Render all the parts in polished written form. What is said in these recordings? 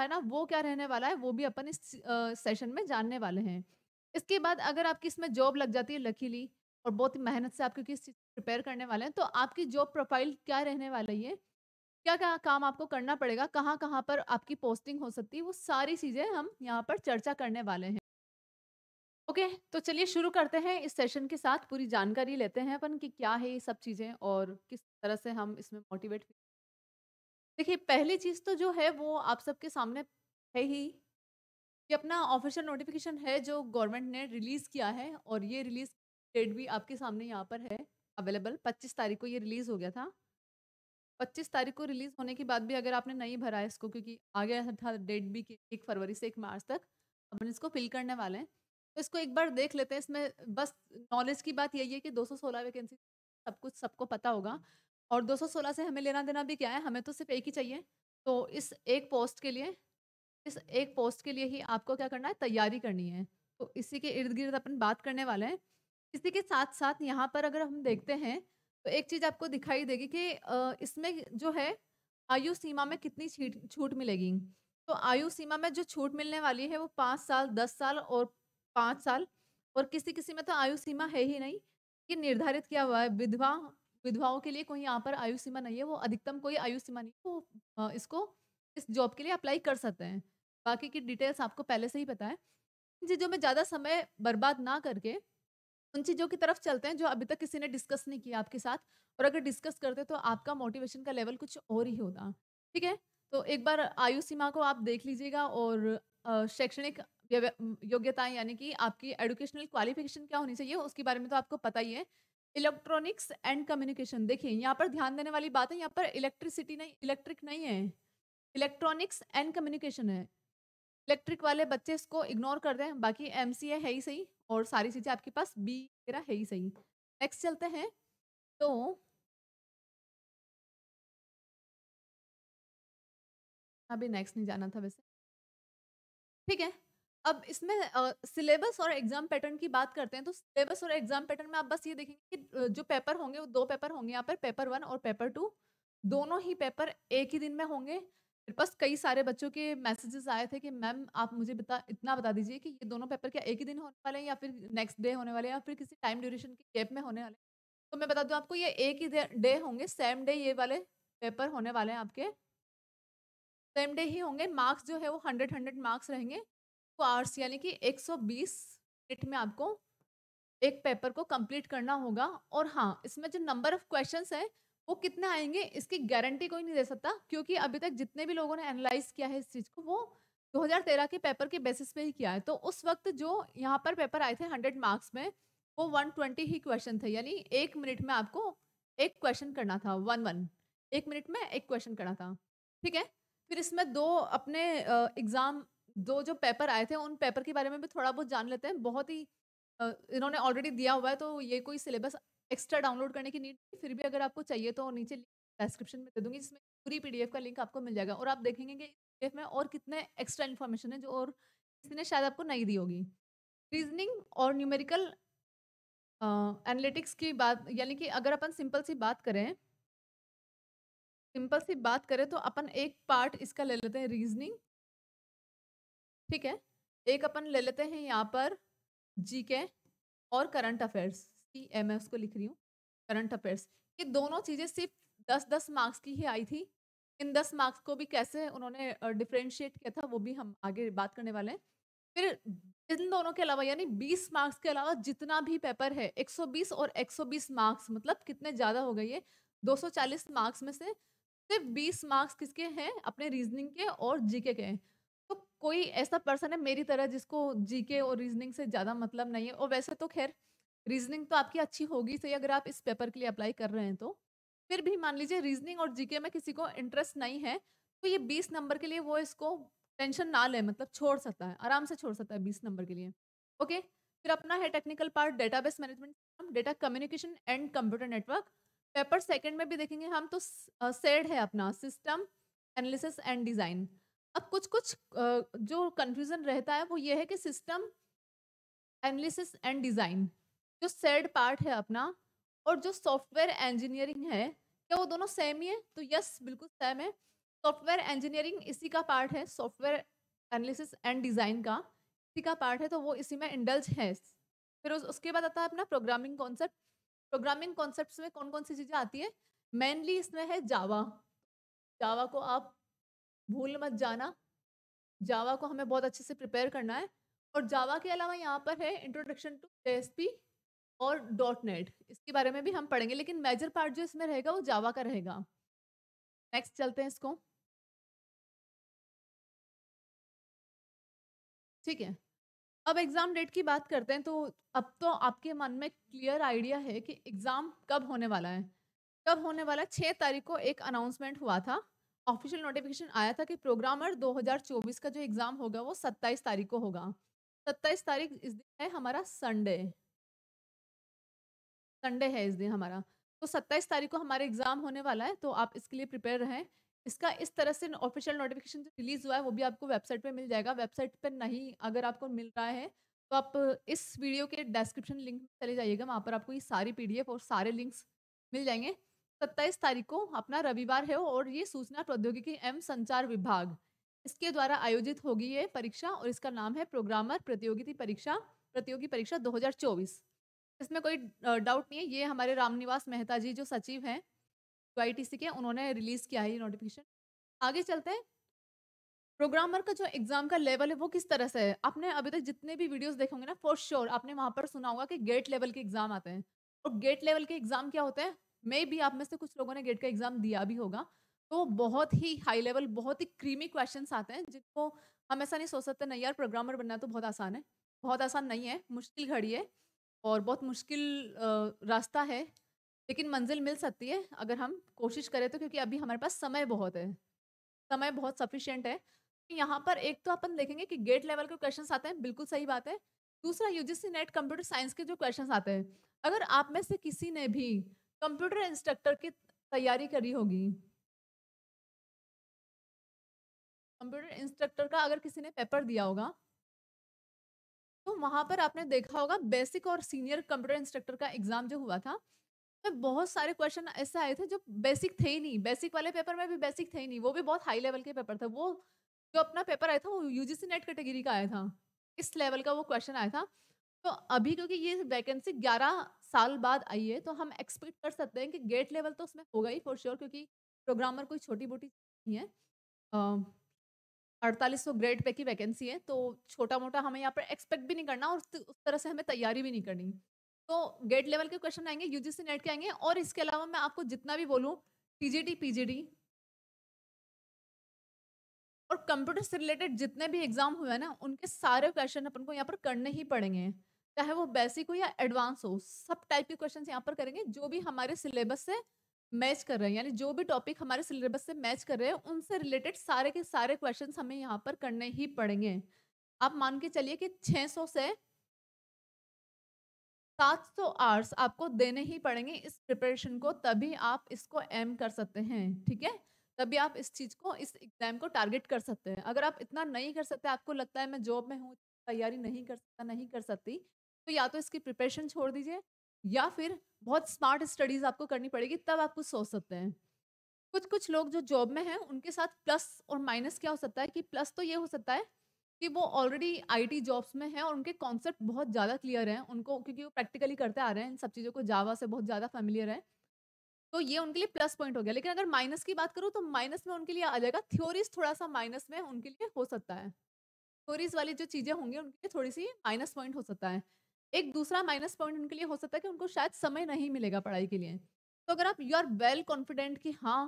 है ना, वो क्या रहने वाला है वो भी अपन इस सेशन में जानने वाले हैं। इसके बाद अगर आपकी इसमें जॉब लग जाती है लकीली और बहुत ही मेहनत से आप क्योंकि इस चीज़ प्रिपेयर करने वाले हैं, तो आपकी जॉब प्रोफाइल क्या रहने वाली है, क्या क्या काम आपको करना पड़ेगा, कहाँ कहाँ पर आपकी पोस्टिंग हो सकती है, वो सारी चीज़ें हम यहाँ पर चर्चा करने वाले हैं। ओके, तो चलिए शुरू करते हैं इस सेशन के साथ, पूरी जानकारी लेते हैं अपन कि क्या है ये सब चीज़ें और किस तरह से हम इसमें मोटिवेट। देखिए पहली चीज़ तो जो है वो आप सबके सामने है ही कि अपना ऑफिशियल नोटिफिकेशन है जो गवर्नमेंट ने रिलीज़ किया है, और ये रिलीज़ डेट भी आपके सामने यहाँ पर है अवेलेबल। 25 तारीख को ये रिलीज़ हो गया था। 25 तारीख को रिलीज़ होने के बाद भी अगर आपने नहीं भरा है इसको, क्योंकि आगे था डेट भी 1 फरवरी से 1 मार्च तक, अपन इसको फिल करने वाले हैं, तो इसको एक बार देख लेते हैं। इसमें बस नॉलेज की बात यही है कि 216 वैकेंसी, सब कुछ सबको पता होगा, और 216 से हमें लेना देना भी क्या है, हमें तो सिर्फ एक ही चाहिए। तो इस एक पोस्ट के लिए ही आपको क्या करना है, तैयारी करनी है। तो इसी के इर्द गिर्द अपन बात करने वाले हैं। इसी के साथ साथ यहाँ पर अगर हम देखते हैं तो एक चीज़ आपको दिखाई देगी कि इसमें जो है आयु सीमा में कितनी छूट मिलेगी। तो आयु सीमा में जो छूट मिलने वाली है वो 5 साल, 10 साल और 5 साल, और किसी किसी में तो आयु सीमा है ही नहीं, ये निर्धारित किया हुआ है। विधवाओं के लिए कोई यहाँ पर आयु सीमा नहीं है, वो अधिकतम कोई आयु सीमा नहीं है, वो इसको इस जॉब के लिए अप्लाई कर सकते हैं। बाकी की डिटेल्स आपको पहले से ही पता है। इन चीज़ों में ज़्यादा समय बर्बाद ना करके उन चीज़ों की तरफ चलते हैं जो अभी तक किसी ने डिस्कस नहीं किया आपके साथ, और अगर डिस्कस करते तो आपका मोटिवेशन का लेवल कुछ और ही होता। ठीक है, तो एक बार आयु सीमा को आप देख लीजिएगा, और शैक्षणिक योग्यताएँ यानी कि आपकी एजुकेशनल क्वालिफिकेशन क्या होनी चाहिए उसके बारे में तो आपको पता ही है। इलेक्ट्रॉनिक्स एंड कम्युनिकेशन, देखिए यहाँ पर ध्यान देने वाली बात है, यहाँ पर इलेक्ट्रिक नहीं है, इलेक्ट्रॉनिक्स एंड कम्युनिकेशन है। इलेक्ट्रिक वाले बच्चे इसको इग्नोर कर दें, बाकी एमसीए है ही सही और सारी चीज़ें आपके पास बी वगैरह है ही सही। नेक्स्ट चलते हैं, तो अभी नेक्स्ट नहीं जाना था वैसे, ठीक है। अब इसमें सिलेबस और एग्जाम पैटर्न की बात करते हैं। तो सिलेबस और एग्जाम पैटर्न में आप बस ये देखेंगे कि जो पेपर होंगे वो 2 पेपर होंगे यहाँ पर, पेपर 1 और पेपर 2, दोनों ही पेपर एक ही दिन में होंगे। मेरे पास कई सारे बच्चों के मैसेजेस आए थे कि मैम आप मुझे इतना बता दीजिए कि ये दोनों पेपर क्या एक ही दिन होने वाले हैं, या फिर नेक्स्ट डे होने वाले हैं, या फिर किसी टाइम ड्यूरेशन के गैप में होने वाले। तो मैं बता दूँ आपको, ये एक ही डे होंगे, सेम डे ये वाले पेपर होने वाले हैं आपके, सेम डे ही होंगे। मार्क्स जो है वो 100 मार्क्स रहेंगे। आवर्स यानी कि 120 मिनट में आपको एक पेपर को कंप्लीट करना होगा। और हाँ, इसमें जो नंबर ऑफ क्वेश्चंस है वो कितने आएंगे इसकी गारंटी कोई नहीं दे सकता, क्योंकि अभी तक जितने भी लोगों ने एनालाइज किया है इस चीज़ को वो 2013 के पेपर के बेसिस पे ही किया है। तो उस वक्त जो यहाँ पर पेपर आए थे 100 मार्क्स में, वो 120 ही क्वेश्चन थे, यानी 1 मिनट में आपको एक क्वेश्चन करना था। 1 मिनट में एक क्वेश्चन करना था, ठीक है। फिर इसमें दो जो पेपर आए थे उन पेपर के बारे में भी थोड़ा बहुत जान लेते हैं। बहुत ही इन्होंने ऑलरेडी दिया हुआ है, तो ये कोई सिलेबस एक्स्ट्रा डाउनलोड करने की नीड नहीं। फिर भी अगर आपको चाहिए तो नीचे डिस्क्रिप्शन में दे दूँगी, जिसमें पूरी पीडीएफ का लिंक आपको मिल जाएगा, और आप देखेंगे कि पीडीएफ में और कितने एक्स्ट्रा इन्फॉर्मेशन है जो और किसी ने शायद आपको नहीं दी होगी। रीजनिंग और न्यूमेरिकल एनालिटिक्स की बात, यानी कि अगर अपन सिंपल सी बात करें तो अपन एक पार्ट इसका ले लेते हैं रीजनिंग, ठीक है। एक अपन ले लेते हैं यहाँ पर जीके और करंट अफेयर्स, CA मैं उसको लिख रही हूँ, करंट अफेयर्स। ये दोनों चीज़ें सिर्फ 10-10 मार्क्स की ही आई थी। इन 10 मार्क्स को भी कैसे उन्होंने डिफ्रेंशिएट किया था वो भी हम आगे बात करने वाले हैं। फिर इन दोनों के अलावा यानी 20 मार्क्स के अलावा जितना भी पेपर है 120 और 120 मार्क्स, मतलब कितने ज़्यादा हो गए ये। 240 मार्क्स में से सिर्फ 20 मार्क्स किसके हैं, अपने रीजनिंग के और जीके के हैं। तो कोई ऐसा पर्सन है मेरी तरह जिसको जीके और रीजनिंग से ज़्यादा मतलब नहीं है, और वैसे तो खैर रीजनिंग तो आपकी अच्छी होगी सही अगर आप इस पेपर के लिए अप्लाई कर रहे हैं तो। फिर भी मान लीजिए रीजनिंग और जीके में किसी को इंटरेस्ट नहीं है, तो ये 20 नंबर के लिए वो इसको टेंशन ना ले, मतलब छोड़ सकता है, आराम से छोड़ सकता है 20 नंबर के लिए। ओके, फिर अपना है technical part, database management, data communication and computer network. Paper second में भी देखेंगे हम, तो सेड है अपना, सिस्टम एनालिसिस एंड डिज़ाइन। अब कुछ जो कंफ्यूजन रहता है वो ये है कि सिस्टम एनालिसिस एंड डिज़ाइन जो सेड पार्ट है अपना और जो सॉफ्टवेयर इंजीनियरिंग है, क्या वो दोनों सेम ही है? तो यस, बिल्कुल सेम है। सॉफ्टवेयर इंजीनियरिंग इसी का पार्ट है, सॉफ्टवेयर एनालिसिस एंड डिज़ाइन का इसी का पार्ट है, तो वो इसी में इंडल्ज है। फिर उसके बाद आता है अपना प्रोग्रामिंग कॉन्सेप्ट। प्रोग्रामिंग कॉन्सेप्ट्स में कौन कौन सी चीज़ें आती है, मेनली इसमें है जावा। जावा को आप भूल मत जाना, जावा को हमें बहुत अच्छे से प्रिपेयर करना है। और जावा के अलावा यहाँ पर है इंट्रोडक्शन टू JSP और .NET, इसके बारे में भी हम पढ़ेंगे, लेकिन मेजर पार्ट जो इसमें रहेगा वो जावा का रहेगा। नेक्स्ट चलते हैं इसको, ठीक है। अब एग्ज़ाम डेट की बात करते हैं, तो अब तो आपके मन में क्लियर आइडिया है कि एग्ज़ाम कब होने वाला है। कब होने वाला, 6 तारीख को एक अनाउंसमेंट हुआ था, ऑफिशियल नोटिफिकेशन आया था कि प्रोग्रामर 2024 का जो एग्ज़ाम होगा वो 27 तारीख को होगा। 27 तारीख इस दिन है हमारा संडे, संडे है इस दिन हमारा, तो 27 तारीख को हमारा एग्ज़ाम होने वाला है, तो आप इसके लिए प्रिपेयर रहें। इसका इस तरह से ऑफिशियल नोटिफिकेशन जो रिलीज़ हुआ है वो भी आपको वेबसाइट पे मिल जाएगा। वेबसाइट पे नहीं अगर आपको मिल रहा है तो आप इस वीडियो के डिस्क्रिप्शन लिंक में चले जाइएगा, वहाँ पर आपको ये सारी PDF और सारे लिंक्स मिल जाएंगे। 27 तारीख को अपना रविवार है और ये सूचना प्रौद्योगिकी एवं संचार विभाग इसके द्वारा आयोजित होगी ये परीक्षा, और इसका नाम है प्रोग्रामर प्रतियोगी परीक्षा 2024। इसमें कोई डाउट नहीं है, ये हमारे रामनिवास मेहता जी जो सचिव हैं IITC के, उन्होंने रिलीज़ किया है ये नोटिफिकेशन। आगे चलते हैं, प्रोग्रामर का जो एग्ज़ाम का लेवल है वो किस तरह से है। आपने अभी तक जितने भी वीडियोस देखे होंगे ना, फॉर श्योर आपने वहाँ पर सुना होगा कि गेट लेवल के एग्ज़ाम आते हैं, और गेट लेवल के एग्ज़ाम क्या होते हैं, मे भी आप में से कुछ लोगों ने गेट का एग्ज़ाम दिया भी होगा, तो बहुत ही हाई लेवल, बहुत ही क्रीमी क्वेश्चन आते हैं, जिनको हम ऐसा नहीं सोच सकते नहीं यार प्रोग्रामर बनना तो बहुत आसान है। बहुत आसान नहीं है, मुश्किल घड़ी है और बहुत मुश्किल रास्ता है, लेकिन मंजिल मिल सकती है अगर हम कोशिश करें तो, क्योंकि अभी हमारे पास समय बहुत है, समय बहुत सफिशिएंट है। यहाँ पर एक तो अपन देखेंगे कि गेट लेवल के क्वेश्चंस आते हैं, बिल्कुल सही बात है। दूसरा UGC NET कंप्यूटर साइंस के जो क्वेश्चंस आते हैं, अगर आप में से किसी ने भी कंप्यूटर इंस्ट्रक्टर की तैयारी करी होगी, कंप्यूटर इंस्ट्रक्टर का अगर किसी ने पेपर दिया होगा, तो वहाँ पर आपने देखा होगा बेसिक और सीनियर कंप्यूटर इंस्ट्रक्टर का एग्ज़ाम जो हुआ था, बहुत सारे क्वेश्चन ऐसे आए थे जो बेसिक थे ही नहीं, बेसिक वाले पेपर में भी बेसिक थे ही नहीं, वो भी बहुत हाई लेवल के पेपर था। वो जो अपना पेपर आया था वो UGC NET कैटेगरी का आया था, इस लेवल का वो क्वेश्चन आया था। तो अभी क्योंकि ये वैकेंसी 11 साल बाद आई है, तो हम एक्सपेक्ट कर सकते हैं कि गेट लेवल तो उसमें होगा ही फॉर श्योर, क्योंकि प्रोग्रामर कोई छोटी मोटी नहीं है। 4800 ग्रेड पे की वैकेंसी है, तो छोटा मोटा हमें यहाँ पर एक्सपेक्ट भी नहीं करना और उस तरह से हमें तैयारी भी नहीं करनी। तो गेट लेवल के क्वेश्चन आएंगे, UGC NET के आएंगे, और इसके अलावा मैं आपको जितना भी बोलूँ TGT PGD और कंप्यूटर से रिलेटेड जितने भी एग्जाम हुए हैं ना, उनके सारे क्वेश्चन अपन को यहाँ पर करने ही पड़ेंगे, चाहे वो बेसिक हो या एडवांस हो, सब टाइप के क्वेश्चन यहाँ पर करेंगे जो भी हमारे सिलेबस से मैच कर रहे हैं, यानी जो भी टॉपिक हमारे सिलेबस से मैच कर रहे हैं उनसे रिलेटेड सारे के सारे क्वेश्चन हमें यहाँ पर करने ही पड़ेंगे। आप मान के चलिए कि 600 से 700 आवर्स आपको देने ही पड़ेंगे इस प्रिपरेशन को, तभी आप इसको एम कर सकते हैं, ठीक है, तभी आप इस चीज़ को, इस एग्ज़ाम को टारगेट कर सकते हैं। अगर आप इतना नहीं कर सकते, आपको लगता है मैं जॉब में हूँ, तैयारी नहीं कर सकता, नहीं कर सकती, तो या तो इसकी प्रिपरेशन छोड़ दीजिए या फिर बहुत स्मार्ट स्टडीज़ आपको करनी पड़ेगी, तब आप कुछ सोच सकते हैं। कुछ लोग जो जॉब में हैं उनके साथ प्लस और माइनस क्या हो सकता है, कि प्लस तो ये हो सकता है कि वो ऑलरेडी IT जॉब्स में हैं और उनके कॉन्सेप्ट बहुत ज़्यादा क्लियर हैं उनको, क्योंकि वो प्रैक्टिकली करते आ रहे हैं इन सब चीज़ों को, जावा से बहुत ज़्यादा फेमिलियर है, तो ये उनके लिए प्लस पॉइंट हो गया। लेकिन अगर माइनस की बात करूँ तो माइनस में उनके लिए आ जाएगा थ्योरीज, थोड़ा सा माइनस में उनके लिए हो सकता है, थ्योरीज वाली जो चीज़ें होंगी उनके लिए थोड़ी सी माइनस पॉइंट हो सकता है। एक दूसरा माइनस पॉइंट उनके लिए हो सकता है कि उनको शायद समय नहीं मिलेगा पढ़ाई के लिए। तो अगर आप यू आर वेल कॉन्फिडेंट कि हाँ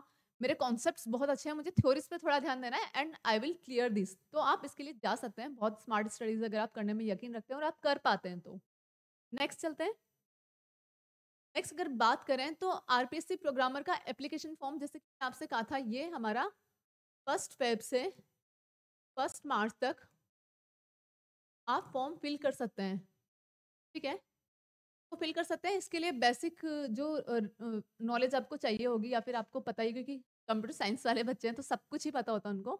मेरे कॉन्सेप्ट्स बहुत अच्छे हैं, मुझे थ्योरीज पे थोड़ा ध्यान देना है and I will clear this, तो आप इसके लिए जा सकते हैं। बहुत स्मार्ट स्टडीज अगर आप करने में यकीन रखते हैं और आप कर पाते हैं तो। नेक्स्ट चलते हैं, नेक्स्ट अगर बात करें तो RPSC प्रोग्रामर का एप्लीकेशन फॉर्म, जैसे कि मैंने आपसे कहा था, ये हमारा 1 फेब से 1 मार्च तक आप फॉर्म फिल कर सकते हैं, ठीक है, तो फिल कर सकते हैं। इसके लिए बेसिक जो नॉलेज आपको चाहिए होगी या फिर आपको पता ही, क्योंकि कंप्यूटर साइंस वाले बच्चे हैं तो सब कुछ ही पता होता है उनको,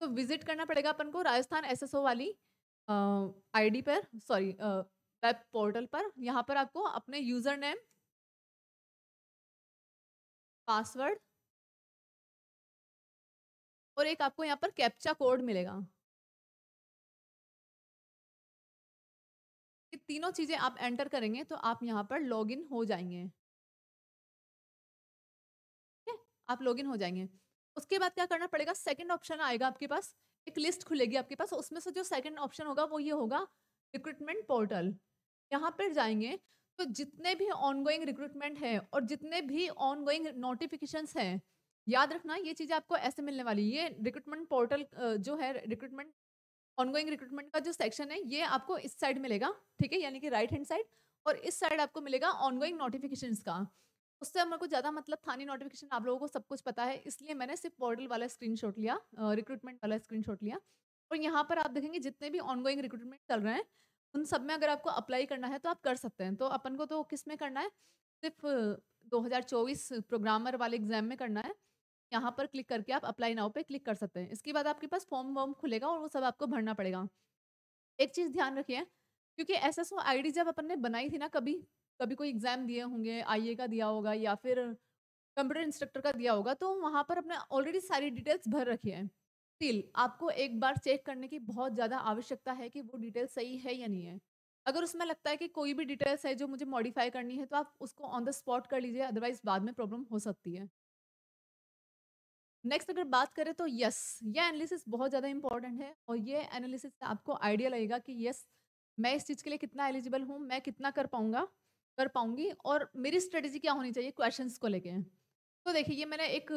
तो विजिट करना पड़ेगा अपन को राजस्थान SSO वाली आईडी पर, सॉरी वेब पोर्टल पर। यहाँ पर आपको अपने यूज़र नेम, पासवर्ड और एक आपको यहाँ पर कैप्चा कोड मिलेगा। ये तीनों चीजें आप एंटर करेंगे तो आप यहाँ पर लॉगिन हो जाएंगे। आप लॉगिन हो जाएंगे। उसके बाद क्या करना पड़ेगा, सेकंड ऑप्शन आएगा आपके पास, एक लिस्ट खुलेगी आपके पास, उसमें से जो सेकंड ऑप्शन होगा वो ये होगा रिक्रूटमेंट पोर्टल। यहाँ पर जाएंगे तो जितने भी ऑनगोइंग रिक्रूटमेंट है और जितने भी ऑनगोइंग नोटिफिकेशंस हैं, याद रखना ये चीज़ें आपको ऐसे मिलने वाली। ये रिक्रूटमेंट पोर्टल जो है, रिक्रूटमेंट ऑनगोइंग रिक्रूटमेंट का जो सेक्शन है ये आपको इस साइड मिलेगा, ठीक है, यानी कि राइट हैंड साइड, और इस साइड आपको मिलेगा ऑनगोइंग नोटिफिकेशंस का। उससे हमारे को ज़्यादा मतलब था नहीं, नोटिफिकेशन आप लोगों को सब कुछ पता है, इसलिए मैंने सिर्फ पोर्टल वाला स्क्रीनशॉट लिया, रिक्रूटमेंट वाला स्क्रीनशॉट लिया। और यहाँ पर आप देखेंगे जितने भी ऑनगोइंग रिक्रूटमेंट चल रहे हैं उन सब में अगर आपको अप्लाई करना है तो आप कर सकते हैं। तो अपन को तो किस में करना है, सिर्फ 2024 प्रोग्रामर वाले एग्जाम में करना है। यहाँ पर क्लिक करके आप अप्लाई नाउ पर क्लिक कर सकते हैं। इसके बाद आपके पास फॉर्म वॉर्म खुलेगा और वो सब आपको भरना पड़ेगा। एक चीज़ ध्यान रखिए, क्योंकि SSO ID जब अपन ने बनाई थी ना, कभी कोई एग्ज़ाम दिए होंगे, IAA का दिया होगा या फिर कंप्यूटर इंस्ट्रक्टर का दिया होगा, तो वहाँ पर अपने ऑलरेडी सारी डिटेल्स भर रखी है। स्टिल आपको एक बार चेक करने की बहुत ज़्यादा आवश्यकता है कि वो डिटेल सही है या नहीं है। अगर उसमें लगता है कि कोई भी डिटेल्स है जो मुझे मॉडिफाई करनी है तो आप उसको ऑन द स्पॉट कर लीजिए, अदरवाइज बाद में प्रॉब्लम हो सकती है। नेक्स्ट अगर बात करें तो यस, यह एनालिसिस बहुत ज़्यादा इंपॉर्टेंट है और ये एनालिसिस से आपको आइडिया लगेगा कि यस मैं इस चीज़ के लिए कितना एलिजिबल हूँ, मैं कितना कर पाऊंगी और मेरी स्ट्रेटजी क्या होनी चाहिए क्वेश्चंस को लेके। तो देखिए ये मैंने एक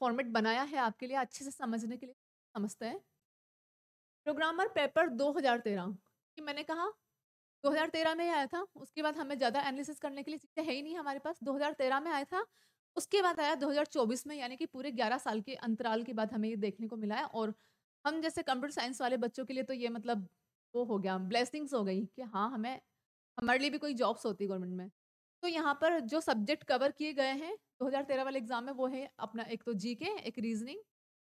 फॉर्मेट बनाया है आपके लिए अच्छे से समझने के लिए। समझते हैं प्रोग्रामर पेपर 2013 कि मैंने कहा 2013 में आया था, उसके बाद हमें ज़्यादा एनालिसिस करने के लिए चीज़ें है ही नहीं हमारे पास। 2013 में आया था, उसके बाद आया 2024 में, यानी कि पूरे 11 साल के अंतराल के बाद हमें ये देखने को मिला है। और हम जैसे कंप्यूटर साइंस वाले बच्चों के लिए तो ये मतलब वो हो गया, ब्लेसिंग्स हो गई कि हाँ हमारे लिए भी कोई जॉब्स होती है गवर्नमेंट में। तो यहाँ पर जो सब्जेक्ट कवर किए गए हैं 2013 वाले एग्जाम में वो है अपना एक तो जीके, एक रीजनिंग,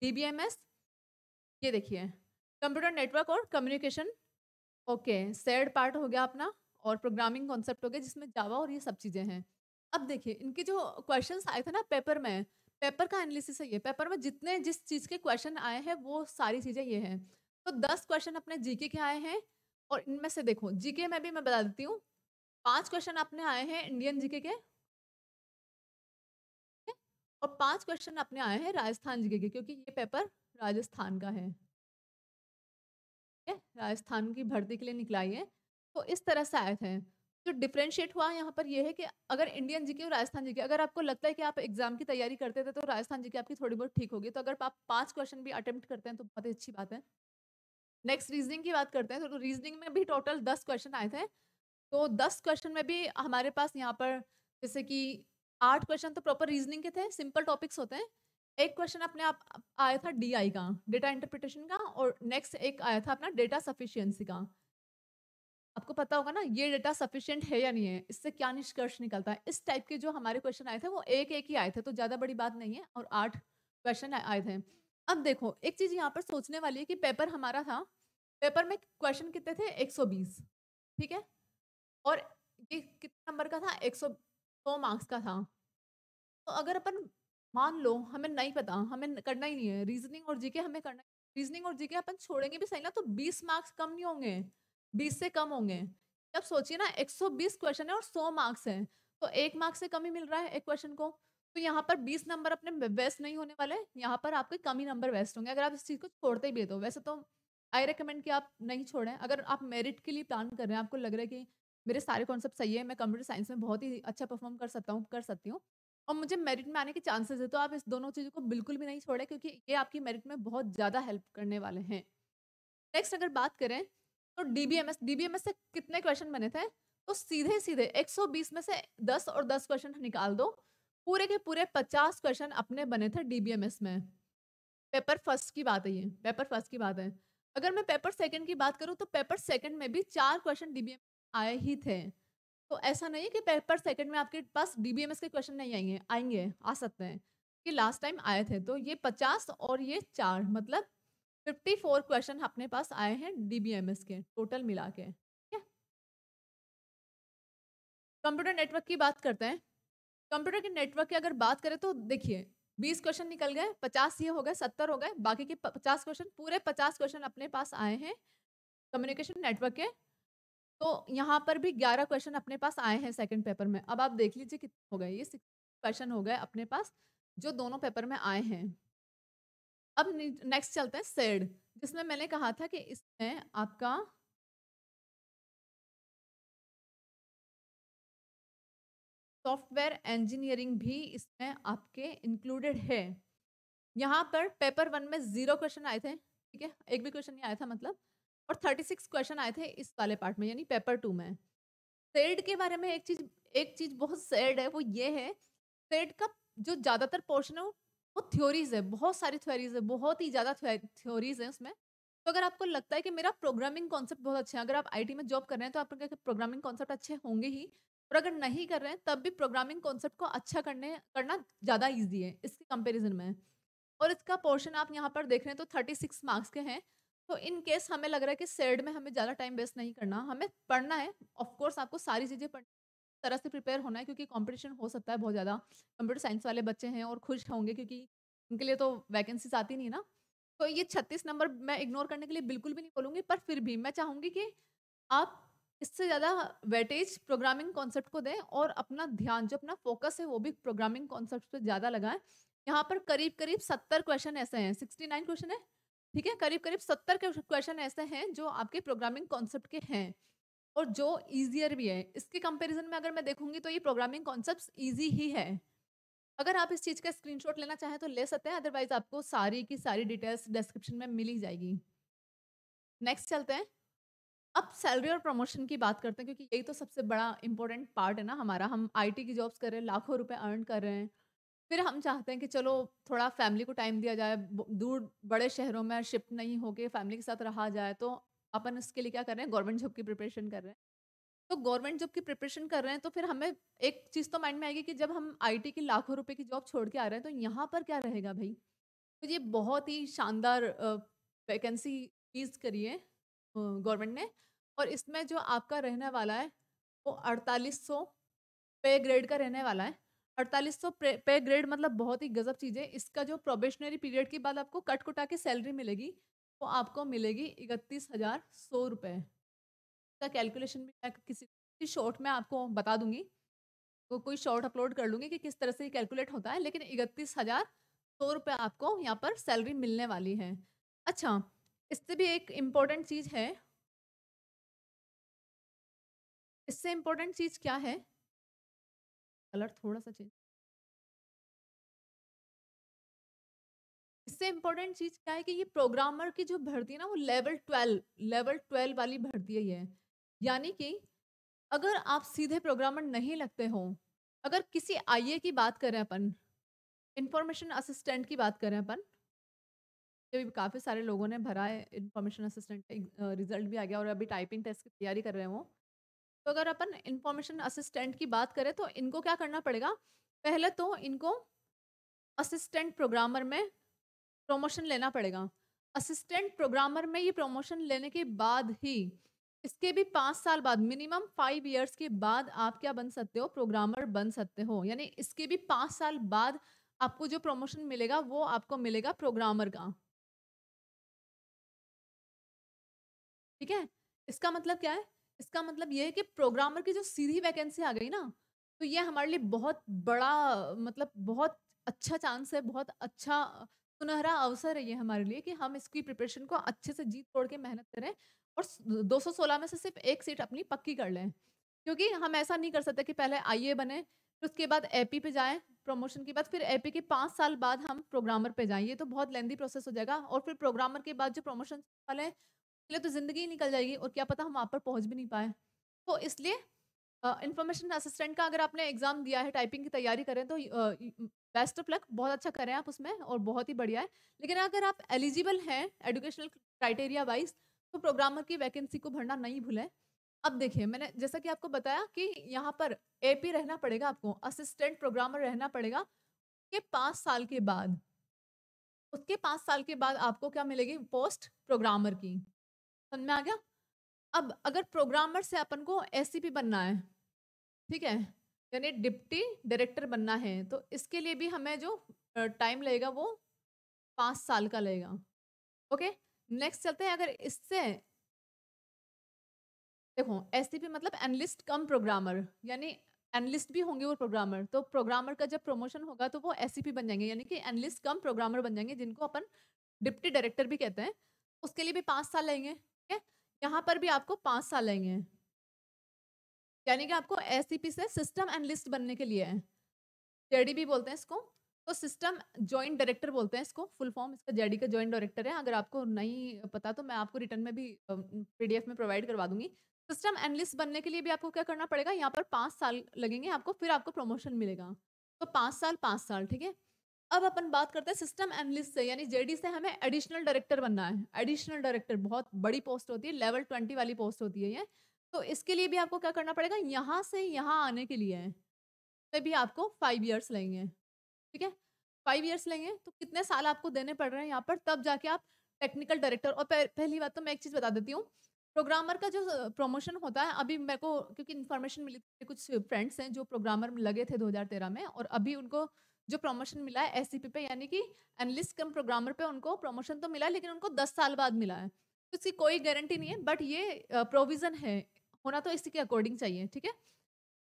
DBMS, ये देखिए कंप्यूटर नेटवर्क और कम्युनिकेशन, ओके सेड पार्ट हो गया अपना, और प्रोग्रामिंग कॉन्सेप्ट हो गया जिसमें जावा और ये सब चीज़ें हैं। अब देखिए इनके जो क्वेश्चंस आए थे ना पेपर में, पेपर का एनालिसिस है ये। पेपर में जितने जिस चीज़ के क्वेश्चन आए हैं वो सारी चीज़ें ये हैं। तो 10 क्वेश्चन अपने जीके के आए हैं और इनमें से देखो जीके में भी मैं बता देती हूँ 5 क्वेश्चन अपने आए हैं इंडियन जीके के और 5 क्वेश्चन अपने आए हैं राजस्थान जीके के, क्योंकि ये पेपर राजस्थान का है, राजस्थान की भर्ती के लिए निकला है। तो इस तरह से आए थे। जो डिफ्रेंशिएट हुआ यहाँ पर ये है कि अगर इंडियन जीके और राजस्थान जीके, अगर आपको लगता है कि आप एग्जाम की तैयारी करते थे तो राजस्थान जीके आपकी थोड़ी बहुत ठीक होगी, तो अगर आप 5 क्वेश्चन भी अटेम्प्ट करते हैं तो बहुत ही अच्छी बात है। नेक्स्ट रीजनिंग की बात करते हैं तो रीजनिंग में भी टोटल 10 क्वेश्चन आए थे। तो 10 क्वेश्चन में भी हमारे पास यहाँ पर जैसे कि 8 क्वेश्चन तो प्रॉपर रीजनिंग के थे, सिंपल टॉपिक्स होते हैं। एक क्वेश्चन अपने आप आया था DI का, डेटा इंटरप्रिटेशन का, और नेक्स्ट एक आया था अपना डेटा सफिशियंसी का। आपको पता होगा ना ये डेटा सफिशियंट है या नहीं है, इससे क्या निष्कर्ष निकलता है। इस टाइप के जो हमारे क्वेश्चन आए थे वो एक ही आए थे, तो ज़्यादा बड़ी बात नहीं है, और 8 क्वेश्चन आए थे। अब देखो एक चीज़ यहाँ पर सोचने वाली है कि पेपर हमारा था, पेपर में क्वेश्चन कितने थे 120, ठीक है, और ये कितने नंबर का था 100 मार्क्स का था। तो अगर अपन मान लो हमें नहीं पता, हमें करना ही नहीं है रीजनिंग और जीके, हमें करना रीजनिंग और जीके अपन छोड़ेंगे भी सही ना, तो 20 मार्क्स कम नहीं होंगे, 20 से कम होंगे। अब सोचिए ना 120 क्वेश्चन है और 100 मार्क्स है, तो 1 मार्क्स से कम ही मिल रहा है एक क्वेश्चन को, तो यहाँ पर 20 नंबर अपने वेस्ट नहीं होने वाले, यहाँ पर आपके कम ही नंबर वेस्ट होंगे अगर आप इस चीज़ को छोड़ते भी है तो। वैसे तो आई रिकमेंड कि आप नहीं छोड़ें, अगर आप मेरिट के लिए प्लान कर रहे हैं, आपको लग रहा है कि मेरे सारे कॉन्सेप्ट सही है, मैं कंप्यूटर साइंस में बहुत ही अच्छा परफॉर्म कर सकता हूँ, कर सकती हूँ, और मुझे मेरिट में आने के चांसेस है, तो आप इस दोनों चीज़ों को बिल्कुल भी नहीं छोड़ें, क्योंकि ये आपकी मेरिट में बहुत ज़्यादा हेल्प करने वाले हैं। नेक्स्ट अगर बात करें तो DBMS से कितने क्वेश्चन बने थे, तो सीधे 120 में से 10 और 10 क्वेश्चन निकाल दो, पूरे के पूरे 50 क्वेश्चन अपने बने थे DBMS में। पेपर फर्स्ट की बात है ये, पेपर फर्स्ट की बात है। अगर मैं पेपर सेकंड की बात करूँ तो पेपर सेकंड में भी 4 क्वेश्चन DBMS आए ही थे, तो ऐसा नहीं है कि पेपर सेकंड में आपके पास DBMS के क्वेश्चन नहीं आएंगे, आ सकते हैं कि लास्ट टाइम आए थे। तो ये 50 और ये 4 मतलब 54 क्वेश्चन अपने पास आए हैं DBMS के टोटल मिला के। कंप्यूटर नेटवर्क की बात करते हैं, कंप्यूटर के नेटवर्क की अगर बात करें तो देखिए 20 क्वेश्चन निकल गए, 50 ये हो गए, 70 हो गए, बाकी के 50 क्वेश्चन, पूरे 50 क्वेश्चन अपने पास आए हैं कम्युनिकेशन नेटवर्क के। तो यहाँ पर भी 11 क्वेश्चन अपने पास आए हैं सेकंड पेपर में। अब आप देख लीजिए कितने हो गए, ये 6 क्वेश्चन हो गए अपने पास जो दोनों पेपर में आए हैं। अब नेक्स्ट चलते हैं सेड, जिसमें मैंने कहा था कि इसमें आपका सॉफ्टवेयर इंजीनियरिंग भी इसमें आपके इंक्लूडेड है। यहाँ पर पेपर वन में 0 क्वेश्चन आए थे, ठीक है, एक भी क्वेश्चन नहीं आया था मतलब, और 36 क्वेश्चन आए थे इस वाले पार्ट में यानी पेपर 2 में। सेड के बारे में एक चीज़ बहुत सैड है, वो ये है सेड का जो ज़्यादातर पोर्शन है वो थ्योरीज है, बहुत सारी थ्योरीज है, बहुत ही ज़्यादा थ्योरीज है उसमें। तो अगर आपको लगता है कि मेरा प्रोग्रामिंग कॉन्सेप्ट बहुत अच्छा है, अगर आप IT में जॉब कर रहे हैं तो आपके प्रोग्रामिंग कॉन्सेप्ट अच्छे होंगे ही, और अगर नहीं कर रहे हैं तब भी प्रोग्रामिंग कॉन्सेप्ट को अच्छा करना ज़्यादा ईजी है इसके कंपेरिजन में। और इसका पोर्शन आप यहाँ पर देख रहे हैं तो 36 मार्क्स के हैं। तो इन केस हमें लग रहा है कि सेड में हमें ज़्यादा टाइम वेस्ट नहीं करना, हमें पढ़ना है। ऑफकोर्स आपको सारी चीज़ें पढ़नी, तरह से प्रिपेयर होना है क्योंकि कॉम्पिटिशन हो सकता है बहुत ज़्यादा। कंप्यूटर साइंस वाले बच्चे हैं और खुश होंगे क्योंकि उनके लिए तो वैकेंसीज आती नहीं ना। तो ये 36 नंबर मैं इग्नोर करने के लिए बिल्कुल भी नहीं बोलूँगी, पर फिर भी मैं चाहूँगी कि आप इससे ज़्यादा वेटेज प्रोग्रामिंग कॉन्सेप्ट को दें और अपना ध्यान, जो अपना फोकस है, वो भी प्रोग्रामिंग कॉन्सेप्ट पे ज़्यादा लगाएं। यहाँ पर करीब करीब 70 क्वेश्चन ऐसे हैं, 69 क्वेश्चन है, ठीक है, करीब करीब 70 क्वेश्चन ऐसे हैं जो आपके प्रोग्रामिंग कॉन्सेप्ट के हैं और जो ईजियर भी है। इसके कंपेरिजन में अगर मैं देखूँगी तो ये प्रोग्रामिंग कॉन्सेप्ट ईजी ही है। अगर आप इस चीज़ का स्क्रीनशॉट लेना चाहें तो ले सकते हैं, अदरवाइज आपको सारी की सारी डिटेल्स डिस्क्रिप्शन में मिल ही जाएगी। नेक्स्ट चलते हैं, अब सैलरी और प्रमोशन की बात करते हैं क्योंकि यही तो सबसे बड़ा इंपॉर्टेंट पार्ट है ना हमारा। हम IT की जॉब्स कर रहे हैं, लाखों रुपए अर्न कर रहे हैं, फिर हम चाहते हैं कि चलो थोड़ा फैमिली को टाइम दिया जाए, दूर बड़े शहरों में शिफ्ट नहीं होके फैमिली के साथ रहा जाए। तो अपन उसके लिए क्या कर रहे हैं, गवर्नमेंट जॉब की प्रिपरेशन कर रहे हैं। तो गवर्नमेंट जॉब की प्रिपरेशन कर रहे हैं तो फिर हमें एक चीज़ तो माइंड में आएगी कि जब हम IT की लाखों रुपये की जॉब छोड़ के आ रहे हैं तो यहाँ पर क्या रहेगा भाई। तो ये बहुत ही शानदार वैकेंसी टीज करी है गवर्नमेंट ने, और इसमें जो आपका रहने वाला है वो 4800 पे ग्रेड का रहने वाला है। 4800 पे ग्रेड मतलब बहुत ही गजब चीज़ है। इसका जो प्रोबेशनरी पीरियड के बाद आपको कट कुटा के सैलरी मिलेगी वो आपको मिलेगी 31,100 रुपये। इसका कैलकुलेशन भी मैं किसी शॉर्ट में आपको बता दूंगी, वो कोई शॉर्ट अपलोड कर लूँगी कि किस तरह से कैलकुलेट होता है, लेकिन 31,100 रुपये आपको यहाँ पर सैलरी मिलने वाली है। अच्छा, इससे भी एक इम्पॉर्टेंट चीज़ है, इससे इम्पोर्टेंट चीज़ क्या है, कलर थोड़ा सा चेंज, इससे इम्पोर्टेंट चीज़ क्या है कि ये प्रोग्रामर की जो भर्ती है ना वो लेवल 12 वाली भर्ती है ये। यानी कि अगर आप सीधे प्रोग्रामर नहीं लगते हो, अगर किसी IA की बात करें अपन, इंफॉर्मेशन असिस्टेंट की बात करें अपन, काफ़ी सारे लोगों ने भरा है इंफॉर्मेशन असिस्टेंट, रिजल्ट भी आ गया और अभी टाइपिंग टेस्ट की तैयारी कर रहे हैं वो। तो अगर अपन इंफॉर्मेशन असिस्टेंट की बात करें तो इनको क्या करना पड़ेगा, पहले तो इनको असिस्टेंट प्रोग्रामर में प्रमोशन लेना पड़ेगा। असिस्टेंट प्रोग्रामर में ये प्रमोशन लेने के बाद ही, इसके भी 5 साल बाद, मिनिमम 5 ईयर्स के बाद आप क्या बन सकते हो, प्रोग्रामर बन सकते हो। यानी इसके भी 5 साल बाद आपको जो प्रमोशन मिलेगा वो आपको मिलेगा प्रोग्रामर का, ठीक है। इसका मतलब क्या है, इसका मतलब ये है कि प्रोग्रामर की जो सीधी वैकेंसी आ गई ना तो ये हमारे लिए बहुत बड़ा, मतलब बहुत अच्छा चांस है, बहुत अच्छा सुनहरा अवसर है ये हमारे लिए कि हम इसकी प्रिपरेशन को अच्छे से जीत तोड़ के मेहनत करें और 216 में से सिर्फ 1 सीट अपनी पक्की कर लें। क्योंकि हम ऐसा नहीं कर सकते कि पहले IA बने फिर उसके बाद AP पे जाएँ प्रमोशन के बाद, फिर AP के 5 साल बाद हम प्रोग्रामर पे जाएँ, ये तो बहुत लेंदी प्रोसेस हो जाएगा। और फिर प्रोग्रामर के बाद जो प्रमोशन वाले इसलिए तो ज़िंदगी निकल जाएगी और क्या पता हम वहाँ पर पहुँच भी नहीं पाए। तो इसलिए इंफॉर्मेशन असिस्टेंट का अगर आपने एग्ज़ाम दिया है, टाइपिंग की तैयारी करें तो बेस्ट ऑफ लक, बहुत अच्छा करें आप उसमें और बहुत ही बढ़िया है। लेकिन अगर आप एलिजिबल हैं एजुकेशनल क्राइटेरिया वाइज तो प्रोग्रामर की वैकेंसी को भरना नहीं भूलें। अब देखिए, मैंने जैसा कि आपको बताया कि यहाँ पर AP रहना पड़ेगा आपको, असिस्टेंट प्रोग्रामर रहना पड़ेगा। उसके 5 साल के बाद, उसके 5 साल के बाद आपको क्या मिलेगी, पोस्ट प्रोग्रामर की, समझ में आ गया। अब अगर प्रोग्रामर से अपन को SCP बनना है, ठीक है, यानी डिप्टी डायरेक्टर बनना है, तो इसके लिए भी हमें जो टाइम लगेगा वो 5 साल का लगेगा। ओके नेक्स्ट चलते हैं। अगर इससे देखो एसटीपी मतलब एनालिस्ट कम प्रोग्रामर, यानी एनालिस्ट भी होंगे और प्रोग्रामर, तो प्रोग्रामर का जब प्रमोशन होगा तो वो एसटीपी बन जाएंगे, यानी कि एनालिस्ट कम प्रोग्रामर बन जाएंगे, जिनको अपन डिप्टी डायरेक्टर भी कहते हैं। उसके लिए भी 5 साल लगेंगे, ठीक है, यहाँ पर भी आपको 5 साल लगेंगे, यानी कि आपको एसटीपी से सिस्टम एनालिस्ट बनने के लिए है। जेडी भी बोलते हैं इसको, तो सिस्टम जॉइंट डायरेक्टर बोलते हैं इसको, फुल फॉर्म इसका जेडी का जॉइंट डायरेक्टर है। अगर आपको नहीं पता तो मैं आपको रिटर्न में भी पीडीएफ में प्रोवाइड करवा दूंगी। सिस्टम एनालिस्ट बनने के लिए भी आपको क्या करना पड़ेगा, यहाँ पर 5 साल लगेंगे आपको, फिर आपको प्रमोशन मिलेगा। तो 5 साल 5 साल, ठीक है। अब अपन बात करते हैं सिस्टम एनालिस्ट से, यानी जेडी से हमें एडिशनल डायरेक्टर बनना है। एडिशनल डायरेक्टर बहुत बड़ी पोस्ट होती है, लेवल 20 वाली पोस्ट होती है ये। तो इसके लिए भी आपको क्या करना पड़ेगा, यहाँ से यहाँ आने के लिए तो भी आपको 5 ईयर्स लगेंगे, ठीक है, 5 ईयर्स लगेंगे। तो कितने साल आपको देने पड़ रहे हैं यहाँ पर, तब जाके आप टेक्निकल डायरेक्टर। और पहली बात तो मैं एक चीज़ बता देती हूँ, प्रोग्रामर का जो प्रमोशन होता है, अभी मेरे को क्योंकि इन्फॉर्मेशन मिली थी, कुछ फ्रेंड्स हैं जो प्रोग्रामर लगे थे 2013 में, और अभी उनको जो प्रमोशन मिला है एससीपी पे, यानी कि एनालिस्ट कम प्रोग्रामर पे उनको प्रमोशन तो मिला, लेकिन उनको 10 साल बाद मिला है। तो इसकी कोई गारंटी नहीं है, बट ये प्रोविज़न है, होना तो इसी के अकॉर्डिंग चाहिए, ठीक है,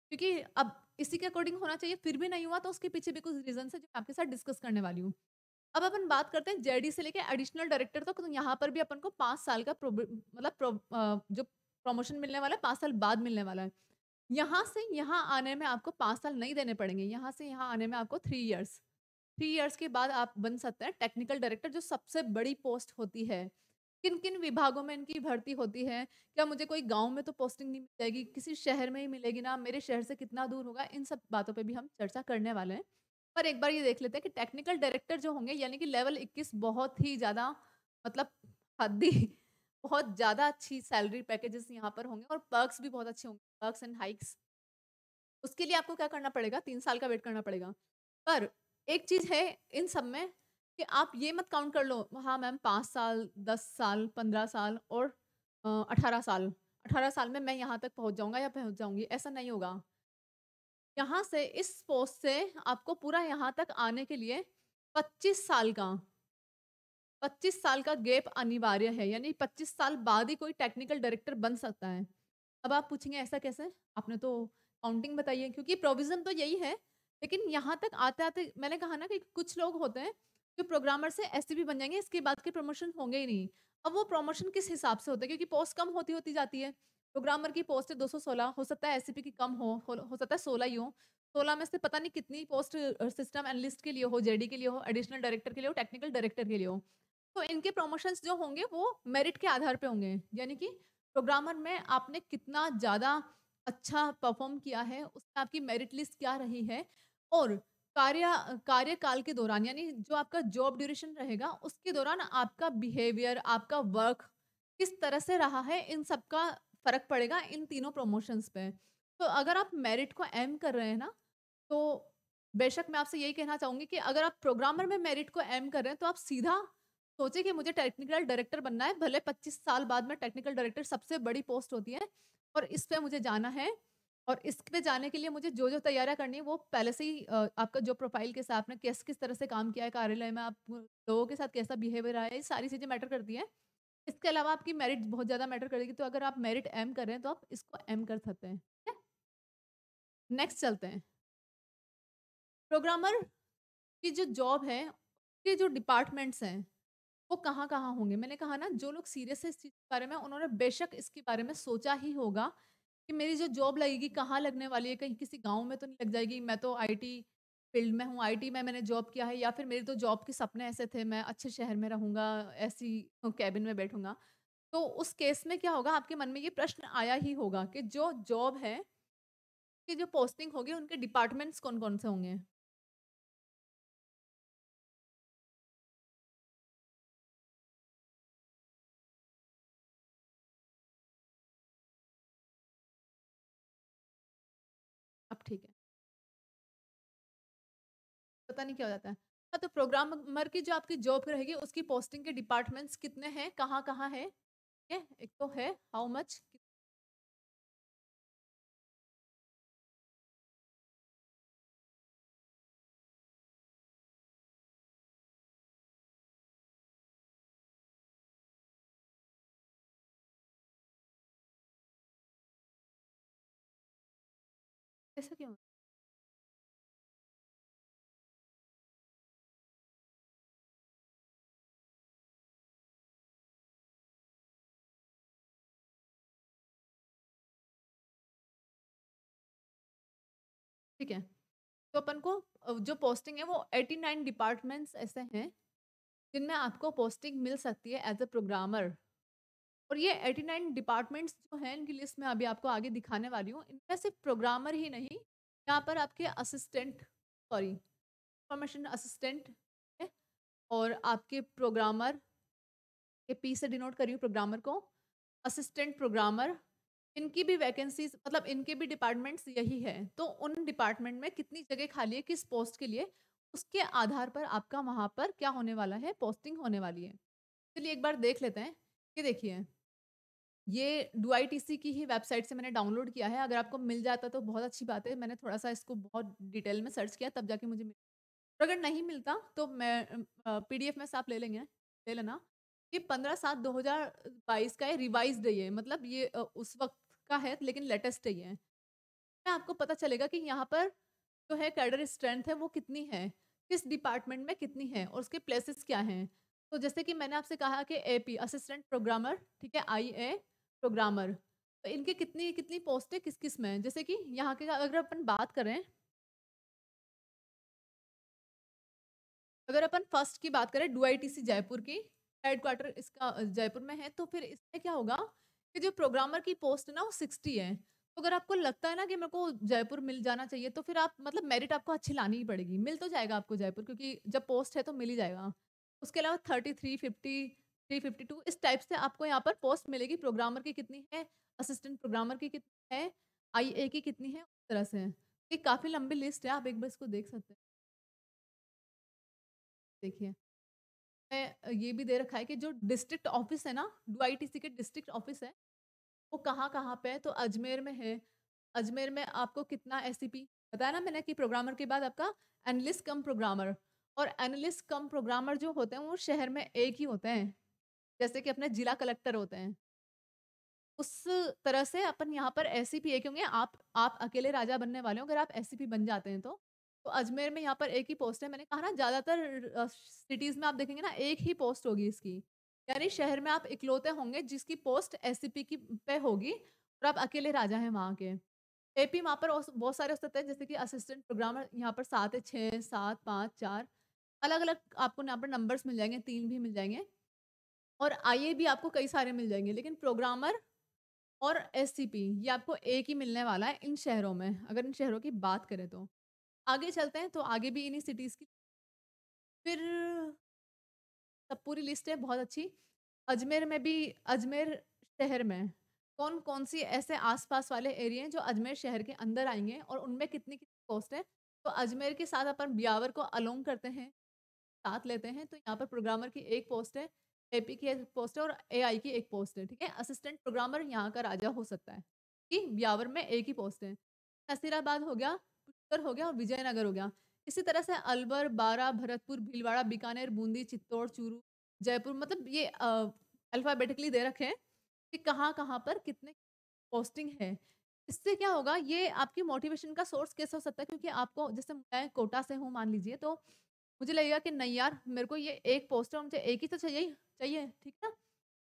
क्योंकि अब इसी के अकॉर्डिंग होना चाहिए। फिर भी नहीं हुआ तो उसके पीछे भी कुछ रीजन है जो आपके साथ डिस्कस करने वाली हूँ। अब अपन बात करते हैं जेडी से लेके एडिशनल डायरेक्टर तक, तो यहाँ पर भी अपन को 5 साल का जो प्रमोशन मिलने वाला है 5 साल बाद मिलने वाला है। यहाँ से यहाँ आने में आपको 5 साल नहीं देने पड़ेंगे, यहाँ से यहाँ आने में आपको 3 ईयर्स, 3 ईयर्स के बाद आप बन सकते हैं टेक्निकल डायरेक्टर, जो सबसे बड़ी पोस्ट होती है। किन किन विभागों में इनकी भर्ती होती है, क्या मुझे कोई गांव में तो पोस्टिंग नहीं मिलेगी, किसी शहर में ही मिलेगी ना, मेरे शहर से कितना दूर होगा, इन सब बातों पे भी हम चर्चा करने वाले हैं। पर एक बार ये देख लेते हैं कि टेक्निकल डायरेक्टर जो होंगे, यानी कि लेवल 21, बहुत ही ज़्यादा मतलब हद्दी, बहुत ज़्यादा अच्छी सैलरी पैकेजेस यहाँ पर होंगे और पर्क्स भी बहुत अच्छे होंगे, पर्क्स एंड हाइक्स। उसके लिए आपको क्या करना पड़ेगा, 3 साल का वेट करना पड़ेगा। पर एक चीज़ है इन सब में कि आप ये मत काउंट कर लो, हाँ मैम 5 साल, 10 साल, 15 साल और 18 साल, 18 साल में मैं यहाँ तक पहुँच जाऊँगा या पहुँच जाऊँगी, ऐसा नहीं होगा। यहाँ से इस पोस्ट से आपको पूरा यहाँ तक आने के लिए 25 साल का गैप अनिवार्य है, यानी 25 साल बाद ही कोई टेक्निकल डायरेक्टर बन सकता है। अब आप पूछेंगे ऐसा कैसे, आपने तो काउंटिंग बताई है, क्योंकि प्रोविज़न तो यही है, लेकिन यहाँ तक आते आते मैंने कहा ना कि कुछ लोग होते हैं जो प्रोग्रामर से एसटीपी बन जाएंगे, इसके बाद के प्रमोशन होंगे ही नहीं। अब वो प्रमोशन किस हिसाब से होते हैं, क्योंकि पोस्ट कम होती जाती है। प्रोग्रामर की पोस्ट 216, हो सकता है एससीपी की कम हो सकता है 16 ही हो, 16 में से पता नहीं कितनी पोस्ट सिस्टम एनालिस्ट के लिए हो, जेडी के लिए हो, एडिशनल डायरेक्टर के लिए हो, टेक्निकल डायरेक्टर के लिए हो। तो इनके प्रमोशंस जो होंगे वो मेरिट के आधार पे होंगे, यानी कि प्रोग्रामर में आपने कितना ज़्यादा अच्छा परफॉर्म किया है, उसमें आपकी मेरिट लिस्ट क्या रही है, और कार्यकाल के दौरान, यानी जो आपका जॉब ड्यूरेशन रहेगा उसके दौरान आपका बिहेवियर, आपका वर्क किस तरह से रहा है, इन सब का फ़र्क पड़ेगा इन तीनों प्रमोशंस पे। तो अगर आप मेरिट को एम कर रहे हैं ना, तो बेशक मैं आपसे यही कहना चाहूँगी कि अगर आप प्रोग्रामर में मेरिट को एम कर रहे हैं तो आप सीधा सोचें कि मुझे टेक्निकल डायरेक्टर बनना है, भले 25 साल बाद में टेक्निकल डायरेक्टर सबसे बड़ी पोस्ट होती है और इस पर मुझे जाना है, और इस पे जाने के लिए मुझे जो जो तैयारियाँ करनी है वो पहले से ही आपका जो प्रोफाइल के साथ आपने किस तरह से काम किया है, कार्यालय में आप लोगों के साथ कैसा बिहेवियर रहा है, ये सारी चीज़ें मैटर करती हैं। इसके अलावा आपकी मेरिट बहुत ज़्यादा मैटर करेगी, तो अगर आप मेरिट एम कर रहे हैं तो आप इसको एम कर सकते हैं, ठीक है। नेक्स्ट चलते हैं, प्रोग्रामर की जो जॉब है उसके जो डिपार्टमेंट्स हैं वो कहाँ कहाँ होंगे। मैंने कहा ना, जो लोग सीरियस है इस चीज़ के बारे में, उन्होंने बेशक इसके बारे में सोचा ही होगा कि मेरी जो जॉब लगेगी कहाँ लगने वाली है, कहीं किसी गांव में तो नहीं लग जाएगी, मैं तो आईटी फील्ड में हूँ, आईटी में मैंने जॉब किया है, या फिर मेरे तो जॉब के सपने ऐसे थे, मैं अच्छे शहर में रहूँगा, ऐसी कैबिन में बैठूँगा। तो उस केस में क्या होगा, आपके मन में ये प्रश्न आया ही होगा कि जो जॉब है कि जो पोस्टिंग होगी उनके डिपार्टमेंट्स कौन कौन से होंगे। ठीक है, पता नहीं क्या हो जाता है। हाँ, तो प्रोग्रामर की जो आपकी जॉब रहेगी उसकी पोस्टिंग के डिपार्टमेंट्स कितने हैं, कहाँ कहाँ है, ठीक है। एक तो है हाउ मच, ऐसा क्यों? ठीक है, तो अपन को जो पोस्टिंग है वो 89 डिपार्टमेंट्स ऐसे हैं जिनमें आपको पोस्टिंग मिल सकती है एज अ प्रोग्रामर। और ये 89 डिपार्टमेंट्स जो हैं इनकी लिस्ट में अभी आपको आगे दिखाने वाली हूँ। इनमें सिर्फ प्रोग्रामर ही नहीं, यहाँ पर आपके असिस्टेंट, सॉरी इंफॉर्मेशन असिस्टेंट है, और आपके प्रोग्रामर, ये पी से डिनोट करी हूँ प्रोग्रामर को, असिस्टेंट प्रोग्रामर, इनकी भी वैकेंसीज, मतलब इनके भी डिपार्टमेंट्स यही है। तो उन डिपार्टमेंट में कितनी जगह खाली है किस पोस्ट के लिए, उसके आधार पर आपका वहाँ पर क्या होने वाला है, पोस्टिंग होने वाली है। चलिए एक बार देख लेते हैं। ये देखिए, ये DITC की ही वेबसाइट से मैंने डाउनलोड किया है। अगर आपको मिल जाता तो बहुत अच्छी बात है, मैंने थोड़ा सा इसको बहुत डिटेल में सर्च किया तब जाके मुझे मिला, और अगर नहीं मिलता तो मैं PDF में से आप ले लेंगे, ले लेना। ये 15/7/2022 का है, रिवाइज्ड है ये, मतलब ये उस वक्त का है लेकिन लेटेस्ट है ये। तो आपको पता चलेगा कि यहाँ पर जो है कैडर स्ट्रेंथ है वो कितनी है, किस डिपार्टमेंट में कितनी है, और उसके प्लेसेस क्या हैं। तो जैसे कि मैंने आपसे कहा कि AP असिस्टेंट प्रोग्रामर, ठीक है, IA प्रोग्रामर, तो इनके कितनी कितनी पोस्टें किस किस में। जैसे कि यहाँ के अगर अपन बात करें, अगर अपन फर्स्ट की बात करें DITC जयपुर की, हेडक्वार्टर इसका जयपुर में है, तो फिर इसमें क्या होगा कि जो प्रोग्रामर की पोस्ट ना वो 60 है। तो अगर आपको लगता है ना कि मेरे को जयपुर मिल जाना चाहिए, तो फिर आप, मतलब मेरिट आपको अच्छी लानी ही पड़ेगी। मिल तो जाएगा आपको जयपुर, क्योंकि जब पोस्ट है तो मिल ही जाएगा। उसके अलावा 33, 50, 352 इस टाइप से आपको यहाँ पर पोस्ट मिलेगी। प्रोग्रामर की कितनी है, असिस्टेंट प्रोग्रामर की कितनी है, IA की कितनी है, उस तरह से। ये काफ़ी लंबी लिस्ट है, आप एक बार इसको देख सकते हैं। देखिए ये भी दे रखा है कि जो डिस्ट्रिक्ट ऑफिस है ना, DITC के डिस्ट्रिक्ट ऑफिस है वो कहाँ पे है। तो अजमेर में है, अजमेर में आपको कितना SCP, बताया ना मैंने कि प्रोग्रामर के बाद आपका एनालिस्ट कम प्रोग्रामर, और एनालिस्ट कम प्रोग्रामर जो होते हैं वो शहर में एक ही होते हैं, जैसे कि अपने जिला कलेक्टर होते हैं, उस तरह से अपन यहाँ पर SCP एक होंगे। आप अकेले राजा बनने वाले हो अगर आप SCP बन जाते हैं तो। तो अजमेर में यहाँ पर एक ही पोस्ट है। मैंने कहा ना ज़्यादातर सिटीज़ में आप देखेंगे ना एक ही पोस्ट होगी इसकी, यानी शहर में आप इकलौते होंगे जिसकी पोस्ट SCP की पे होगी और आप अकेले राजा हैं वहाँ के। AP वहाँ पर बहुत सारे होते हैं, जैसे कि असिस्टेंट प्रोग्रामर यहाँ पर 7 है, 6, 7, 5, 4 अलग अलग आपको यहाँ पर नंबर्स मिल जाएंगे, 3 भी मिल जाएंगे, और IA भी आपको कई सारे मिल जाएंगे। लेकिन प्रोग्रामर और SCP ये आपको एक ही मिलने वाला है इन शहरों में, अगर इन शहरों की बात करें तो। आगे चलते हैं, तो आगे भी इन्हीं सिटीज़ की फिर सब पूरी लिस्ट है, बहुत अच्छी। अजमेर में भी, अजमेर शहर में कौन कौन सी ऐसे आसपास वाले एरिया हैं जो अजमेर शहर के अंदर आएंगे और उनमें कितनी कितनी पोस्ट है। तो अजमेर के साथ अपन ब्यावर को अलोंग करते हैं, साथ लेते हैं, तो यहाँ पर प्रोग्रामर की एक पोस्ट है, AP की एक पोस्ट है, और AI की एक पोस्ट है, ठीक है। असिस्टेंट प्रोग्रामर यहाँ का राजा हो सकता है कि ब्यावर में एक ही पोस्ट है। नसीराबाद हो गया, हो गया, और विजयनगर हो गया। इसी तरह से अलवर, बारा, भरतपुर, भीलवाड़ा, बीकानेर, बूंदी, चित्तौड़, चूरू, जयपुर, मतलब ये अल्फाबेटिकली दे रखे हैं कि कहाँ पर कितने पोस्टिंग है। इससे क्या होगा, ये आपकी मोटिवेशन का सोर्स कैसे हो सकता है, क्योंकि आपको, जैसे मैं कोटा से हूँ मान लीजिए, तो मुझे लगेगा कि नहीं यार मेरे को ये एक पोस्ट है, मुझे एक ही तो चाहिए, ठीक है ना,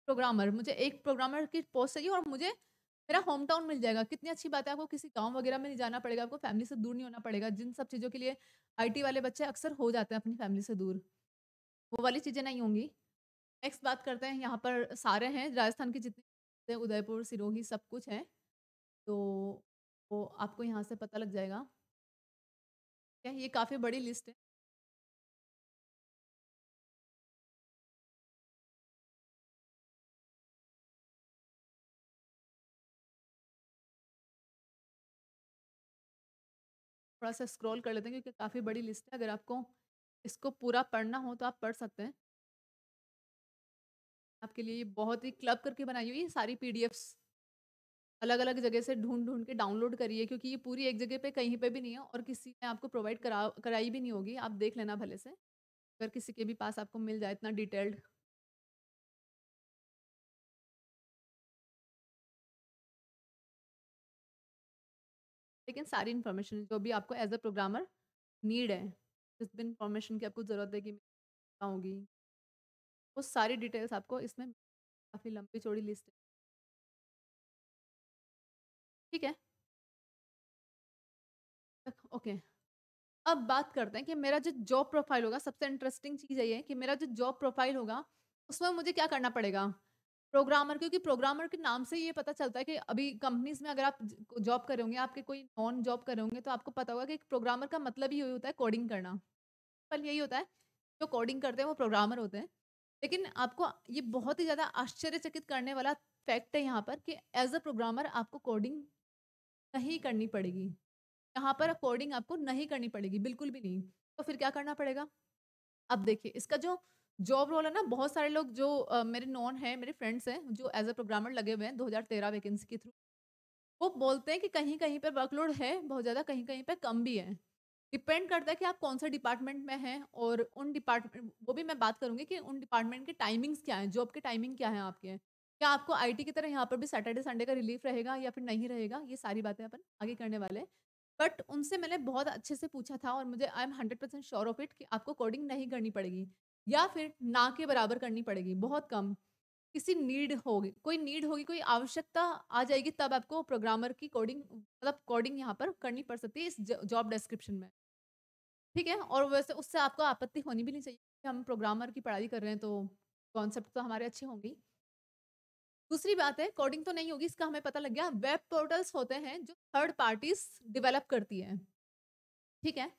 प्रोग्रामर, मुझे एक प्रोग्रामर की पोस्ट चाहिए और मुझे मेरा होम टाउन मिल जाएगा। कितनी अच्छी बात है, आपको किसी गांव वगैरह में नहीं जाना पड़ेगा, आपको फैमिली से दूर नहीं होना पड़ेगा, जिन सब चीज़ों के लिए IT वाले बच्चे अक्सर हो जाते हैं अपनी फैमिली से दूर, वो वाली चीज़ें नहीं होंगी। नेक्स्ट बात करते हैं, यहाँ पर सारे हैं राजस्थान के जितने, उदयपुर, सिरोही, सब कुछ है, तो वो आपको यहाँ से पता लग जाएगा। क्या ये काफ़ी बड़ी लिस्ट है। थोड़ा सा स्क्रॉल कर लेते हैं क्योंकि काफ़ी बड़ी लिस्ट है। अगर आपको इसको पूरा पढ़ना हो तो आप पढ़ सकते हैं, आपके लिए ये बहुत ही क्लब करके बनाई हुई है। सारी PDFs अलग अलग जगह से ढूंढ के डाउनलोड करिए, क्योंकि ये पूरी एक जगह पे कहीं पे भी नहीं है और किसी ने आपको प्रोवाइड कराई भी नहीं होगी। आप देख लेना भले से, अगर किसी के भी पास आपको मिल जाए इतना डिटेल्ड। ठीक है, सारी इन्फॉर्मेशन जो भी आपको एज अ प्रोग्रामर नीड है, जिस भी इंफॉर्मेशन की आपको ज़रूरत है कि मैं होगी, वो सारी डिटेल्स आपको इसमें, काफ़ी लंबी चौड़ी लिस्ट है। ठीक है, ओके, अब बात करते हैं कि मेरा जो जॉब प्रोफाइल होगा, सबसे इंटरेस्टिंग चीज़ ये है कि मेरा जो जॉब प्रोफाइल होगा उसमें मुझे क्या करना पड़ेगा प्रोग्रामर, क्योंकि प्रोग्रामर के नाम से ये पता चलता है कि अभी कंपनीज में अगर आप जॉब कर रहे होंगे, आपके कोई नॉन जॉब कर रहे होंगे, तो आपको पता होगा कि प्रोग्रामर का मतलब ही होता है कोडिंग करना। पर यही होता है, जो कोडिंग करते हैं वो प्रोग्रामर होते हैं। लेकिन आपको ये बहुत ही ज़्यादा आश्चर्यचकित करने वाला फैक्ट है यहाँ पर कि एज अ प्रोग्रामर आपको कोडिंग नहीं करनी पड़ेगी, यहाँ पर कोडिंग आपको नहीं करनी पड़ेगी, बिल्कुल भी नहीं। तो फिर क्या करना पड़ेगा? अब देखिए, इसका जो जॉब रोल है ना, बहुत सारे लोग जो मेरे नॉन हैं, मेरे फ्रेंड्स हैं जो एज अ प्रोग्रामर लगे हुए हैं 2013 वैकेंसी के थ्रू, वो बोलते हैं कि कहीं कहीं पर वर्कलोड है बहुत ज़्यादा, कहीं कहीं पर कम भी है। डिपेंड करता है कि आप कौन सा डिपार्टमेंट में हैं, और उन डिपार्टमेंट, वो भी मैं बात करूँगी कि उन डिपार्टमेंट के टाइमिंग्स क्या हैं, जॉब के टाइमिंग क्या हैं आपके, क्या आपको आईटी की तरह यहाँ पर भी सैटरडे संडे का रिलीफ रहेगा या फिर नहीं रहेगा, ये सारी बातें अपन आगे करने वाले हैं। बट उनसे मैंने बहुत अच्छे से पूछा था और मुझे I am 100% sure of it कि आपको कोडिंग नहीं करनी पड़ेगी या फिर ना के बराबर करनी पड़ेगी, बहुत कम। किसी नीड होगी, कोई नीड होगी, कोई आवश्यकता आ जाएगी, तब आपको प्रोग्रामर की कोडिंग, मतलब कोडिंग यहाँ पर करनी पड़ सकती है इस जॉब डिस्क्रिप्शन में। ठीक है, और वैसे उससे आपको आपत्ति होनी भी नहीं चाहिए कि हम प्रोग्रामर की पढ़ाई कर रहे हैं तो कॉन्सेप्ट तो हमारे अच्छे होंगे। दूसरी बात है, कोडिंग तो नहीं होगी, इसका हमें पता लग गया। वेब पोर्टल्स होते हैं जो थर्ड पार्टीज डेवलप करती है। ठीक है,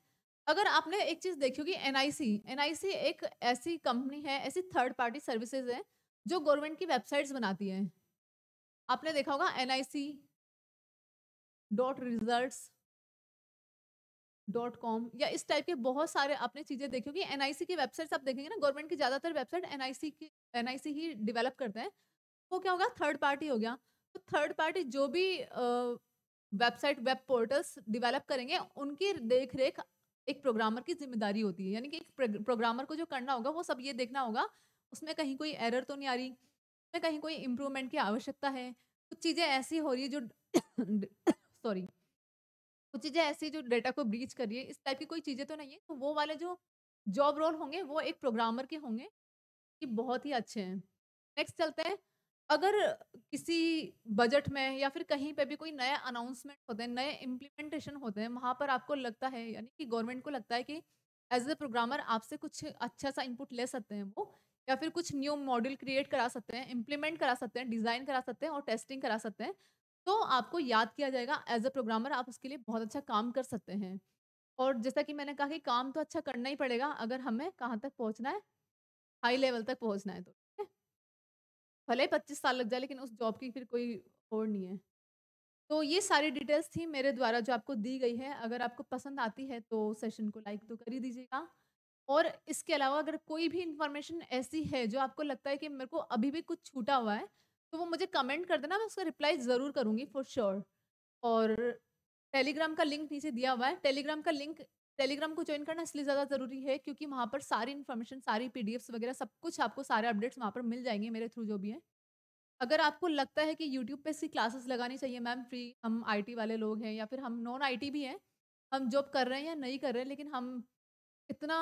अगर आपने एक चीज़ देखी होगी, एनआईसी एक ऐसी कंपनी है, ऐसी थर्ड पार्टी सर्विसेज है जो गवर्नमेंट की वेबसाइट्स बनाती है। आपने देखा होगा NIC.results.com या इस टाइप के बहुत सारे आपने चीज़ें देखी होगी। एनआईसी की वेबसाइट्स आप देखेंगे ना, गवर्नमेंट की ज़्यादातर वेबसाइट एनआईसी ही डिवेलप करते हैं। वो क्या होगा, थर्ड पार्टी हो गया। तो थर्ड पार्टी जो भी वेबसाइट, वेब पोर्टल्स डिवेलप करेंगे, उनकी देख रेख एक प्रोग्रामर की जिम्मेदारी होती है। यानी कि एक प्रोग्रामर को जो करना होगा वो सब ये देखना होगा, उसमें कहीं कोई एरर तो नहीं आ रही, उसमें कहीं कोई इम्प्रूवमेंट की आवश्यकता है, कुछ चीज़ें ऐसी हो रही है जो कुछ चीज़ें ऐसी जो डेटा को ब्रीच कर रही है, इस टाइप की कोई चीज़ें तो नहीं है। तो वो वाले जो जॉब रोल होंगे वो एक प्रोग्रामर के होंगे, कि बहुत ही अच्छे हैं। नेक्स्ट चलते हैं, अगर किसी बजट में या फिर कहीं पे भी कोई नया अनाउंसमेंट होते हैं, नए इम्प्लीमेंटेशन होते हैं, वहाँ पर आपको लगता है, यानी कि गवर्नमेंट को लगता है कि एज ए प्रोग्रामर आपसे कुछ अच्छा सा इनपुट ले सकते हैं वो, या फिर कुछ न्यू मॉड्यूल क्रिएट करा सकते हैं, इम्प्लीमेंट करा सकते हैं, डिज़ाइन करा सकते हैं और टेस्टिंग करा सकते हैं, तो आपको याद किया जाएगा। एज ए प्रोग्रामर आप उसके लिए बहुत अच्छा काम कर सकते हैं। और जैसा कि मैंने कहा कि काम तो अच्छा करना ही पड़ेगा अगर हमें कहाँ तक पहुँचना है, हाई लेवल तक पहुँचना है। तो भले ही 25 साल लग जाए, लेकिन उस जॉब की फिर कोई और नहीं है। तो ये सारी डिटेल्स थी मेरे द्वारा जो आपको दी गई है। अगर आपको पसंद आती है तो सेशन को लाइक तो कर ही दीजिएगा, और इसके अलावा अगर कोई भी इन्फॉर्मेशन ऐसी है जो आपको लगता है कि मेरे को अभी भी कुछ छूटा हुआ है, तो वो मुझे कमेंट कर देना, मैं उसका रिप्लाई ज़रूर करूँगी फॉर श्योर। और टेलीग्राम का लिंक नीचे दिया हुआ है, टेलीग्राम को ज्वाइन करना इसलिए ज़्यादा ज़रूरी है क्योंकि वहाँ पर सारी इन्फॉर्मेशन, सारी PDFs वगैरह सब कुछ, आपको सारे अपडेट्स वहाँ पर मिल जाएंगे मेरे थ्रू जो भी है। अगर आपको लगता है कि YouTube पे इसकी क्लासेस लगानी चाहिए, मैम फ्री, हम IT वाले लोग हैं या फिर हम नॉन IT भी हैं, हम जॉब कर रहे हैं या नहीं कर रहे हैं, लेकिन हम इतना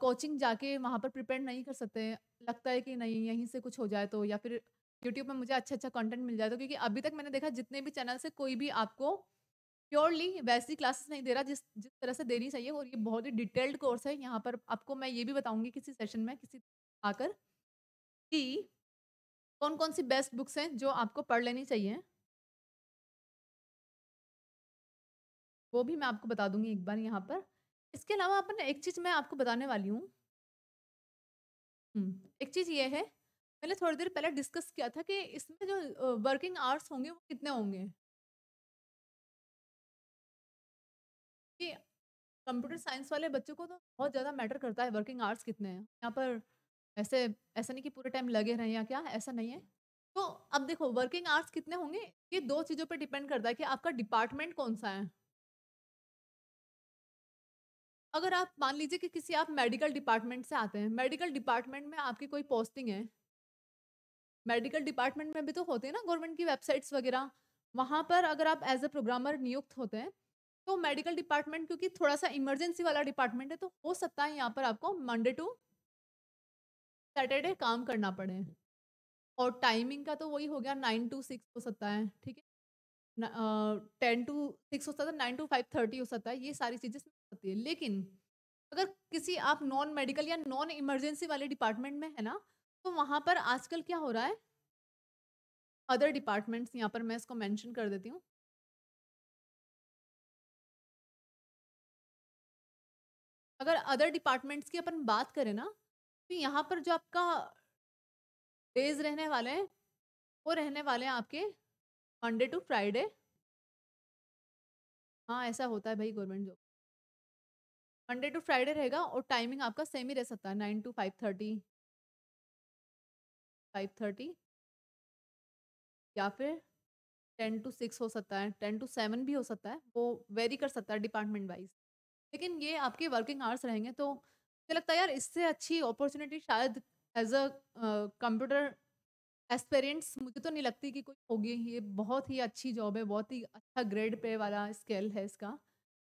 कोचिंग जाके वहाँ पर प्रिपेयर नहीं कर सकते, लगता है कि नहीं यहीं से कुछ हो जाए तो, या फिर YouTube में मुझे अच्छा अच्छा कंटेंट मिल जाए तो, क्योंकि अभी तक मैंने देखा जितने भी चैनल से कोई भी आपको प्योरली वैसी क्लासेस नहीं दे रहा जिस तरह से देनी चाहिए। और ये बहुत ही डिटेल्ड कोर्स है, यहाँ पर आपको मैं ये भी बताऊंगी किसी सेशन में, किसी आकर, कि कौन कौन सी बेस्ट बुक्स हैं जो आपको पढ़ लेनी चाहिए, वो भी मैं आपको बता दूंगी एक बार यहाँ पर। इसके अलावा अपन एक चीज़ मैं आपको बताने वाली हूँ, एक चीज़ ये है, मैंने थोड़ी देर पहले डिस्कस किया था कि इसमें जो वर्किंग आवर्स होंगे वो कितने होंगे। कंप्यूटर साइंस वाले बच्चों को तो बहुत ज़्यादा मैटर करता है वर्किंग आवर्स कितने हैं, यहाँ पर ऐसा नहीं कि पूरे टाइम लगे रहें या क्या, ऐसा नहीं है। तो अब देखो वर्किंग आवर्स कितने होंगे, ये दो चीज़ों पे डिपेंड करता है कि आपका डिपार्टमेंट कौन सा है। अगर आप मान लीजिए कि किसी आप मेडिकल डिपार्टमेंट से आते हैं, मेडिकल डिपार्टमेंट में आपकी कोई पोस्टिंग है, मेडिकल डिपार्टमेंट में भी तो होते हैं ना गवर्नमेंट की वेबसाइट्स वगैरह, वहाँ पर अगर आप एज ए प्रोग्रामर नियुक्त होते हैं तो मेडिकल डिपार्टमेंट क्योंकि थोड़ा सा इमरजेंसी वाला डिपार्टमेंट है तो हो सकता है यहाँ पर आपको मंडे टू सैटरडे काम करना पड़े। और टाइमिंग का तो वही हो गया 9 to 6 हो सकता है, ठीक है, 10 to 6 हो सकता है, 9 to 5:30 हो सकता है, ये सारी चीज़ें हो सकती है। लेकिन अगर किसी आप नॉन मेडिकल या नॉन इमरजेंसी वाले डिपार्टमेंट में है ना, तो वहाँ पर आजकल क्या हो रहा है, अदर डिपार्टमेंट्स, यहाँ पर मैं इसको मेंशन कर देती हूँ, अगर अदर डिपार्टमेंट्स की अपन बात करें ना, तो यहाँ पर जो आपका डेज रहने वाले हैं वो रहने वाले हैं आपके मंडे टू फ्राइडे। हाँ ऐसा होता है भाई government job, Monday to Friday रहेगा और टाइमिंग आपका सेम ही रह सकता है, 9 to 5:30 या फिर 10 to 6 हो सकता है, 10 to 7 भी हो सकता है, वो वेरी कर सकता है डिपार्टमेंट वाइज। लेकिन ये आपके वर्किंग आवर्स रहेंगे। तो मुझे लगता है यार इससे अच्छी अपॉर्चुनिटी शायद एज अ कंप्यूटर एक्सपीरियंस मुझे तो नहीं लगती कि कोई होगी। ये बहुत ही अच्छी जॉब है, बहुत ही अच्छा ग्रेड पे वाला स्केल है, इसका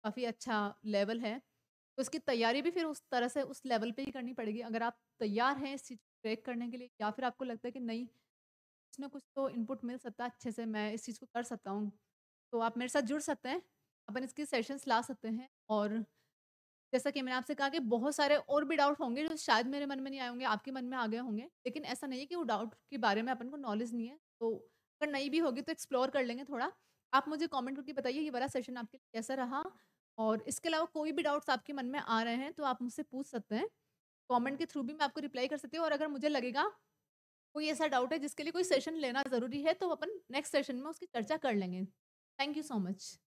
काफ़ी अच्छा लेवल है, तो इसकी तैयारी भी फिर उस तरह से उस लेवल पे ही करनी पड़ेगी। अगर आप तैयार हैं इस चीज़ को क्रैक करने के लिए, या फिर आपको लगता है कि नहीं इसमें कुछ तो इनपुट मिल सकता है अच्छे से, मैं इस चीज़ को कर सकता हूँ, तो आप मेरे साथ जुड़ सकते हैं, अपन इसके सेशंस ला सकते हैं। और जैसा कि मैंने आपसे कहा कि बहुत सारे और भी डाउट होंगे जो शायद मेरे मन में नहीं आए होंगे, आपके मन में आ गए होंगे, लेकिन ऐसा नहीं है कि वो डाउट के बारे में अपन को नॉलेज नहीं है, तो अगर नहीं भी होगी तो एक्सप्लोर कर लेंगे थोड़ा। आप मुझे कमेंट करके बताइए ये वाला सेशन आपके लिए कैसा रहा, और इसके अलावा कोई भी डाउट्स आपके मन में आ रहे हैं तो आप मुझसे पूछ सकते हैं, कॉमेंट के थ्रू भी मैं आपको रिप्लाई कर सकती हूँ। और अगर मुझे लगेगा कोई ऐसा डाउट है जिसके लिए कोई सेशन लेना ज़रूरी है, तो अपन नेक्स्ट सेशन में उसकी चर्चा कर लेंगे। Thank you so much.